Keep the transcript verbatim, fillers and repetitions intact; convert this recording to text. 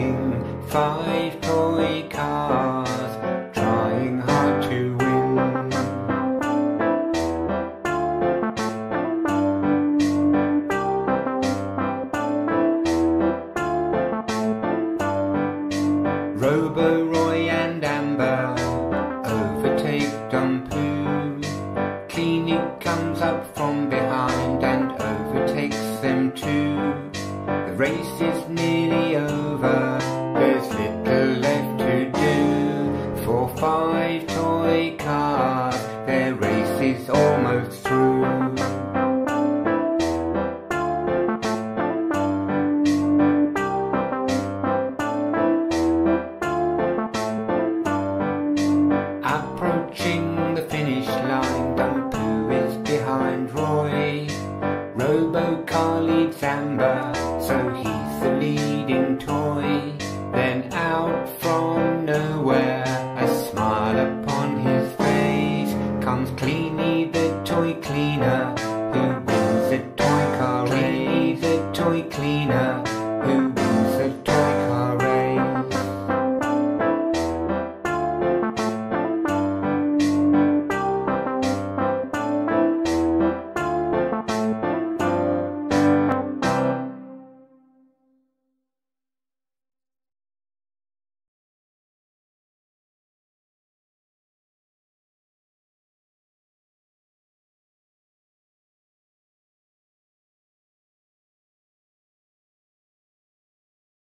making five toy cars, trying hard to win. Robo Roy and Amber overtake Dumpoo. Cleanie comes up from behind and overtakes them too. The race is nearly over, there's little left to do. For five toy cars, their race is almost over.